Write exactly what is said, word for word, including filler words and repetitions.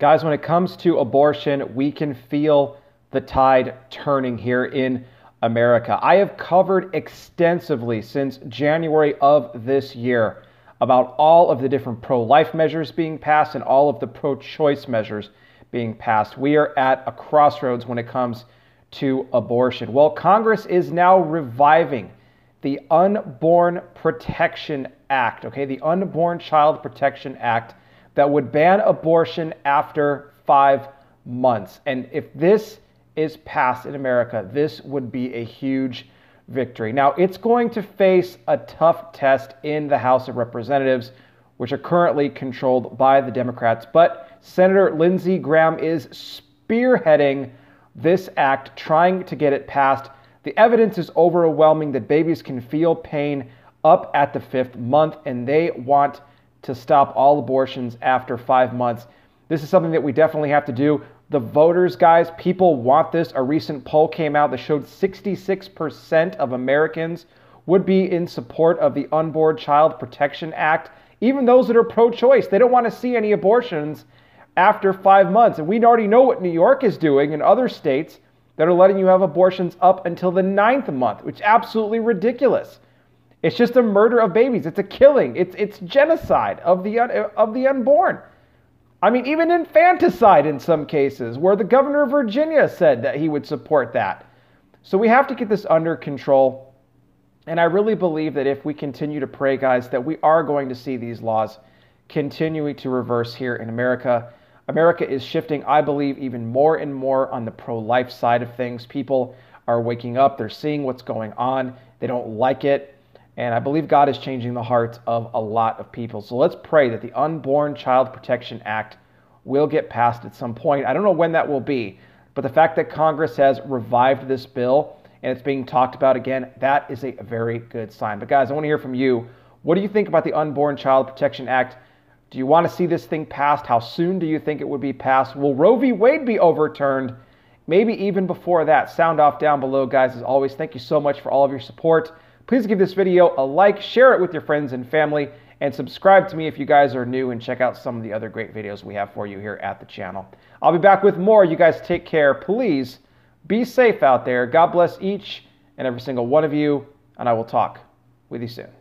Guys, when it comes to abortion, we can feel the tide turning here in America. I have covered extensively since January of this year about all of the different pro-life measures being passed and all of the pro-choice measures being passed. We are at a crossroads when it comes to abortion. Well, Congress is now reviving the Unborn Protection Act, okay, the Unborn Child Protection Act that would ban abortion after five months. And if this is passed in America, this would be a huge victory. Now, it's going to face a tough test in the House of Representatives, which are currently controlled by the Democrats. But Senator Lindsey Graham is spearheading this act, trying to get it passed. The evidence is overwhelming that babies can feel pain up at the fifth month, and they want to stop all abortions after five months. This is something that we definitely have to do. The voters, guys, people want this. A recent poll came out that showed sixty-six percent of Americans would be in support of the Unborn Child Protection Act. Even those that are pro-choice, they don't want to see any abortions after five months. And we already know what New York is doing and other states that are letting you have abortions up until the ninth month, which is absolutely ridiculous. It's just a murder of babies. It's a killing. It's it's genocide of the un, of the unborn. I mean, even infanticide in some cases, where the governor of Virginia said that he would support that. So we have to get this under control. And I really believe that if we continue to pray, guys, that we are going to see these laws continuing to reverse here in America. America is shifting, I believe, even more and more on the pro-life side of things. People are waking up. They're seeing what's going on. They don't like it. And I believe God is changing the hearts of a lot of people. So let's pray that the Unborn Child Protection Act will get passed at some point. I don't know when that will be, but the fact that Congress has revived this bill and it's being talked about again, that is a very good sign. But guys, I want to hear from you. What do you think about the Unborn Child Protection Act? Do you want to see this thing passed? How soon do you think it would be passed? Will Roe v. Wade be overturned? Maybe even before that. Sound off down below, guys. As always, thank you so much for all of your support. Please give this video a like, share it with your friends and family, and subscribe to me if you guys are new, and check out some of the other great videos we have for you here at the channel. I'll be back with more. You guys take care. Please be safe out there. God bless each and every single one of you, and I will talk with you soon.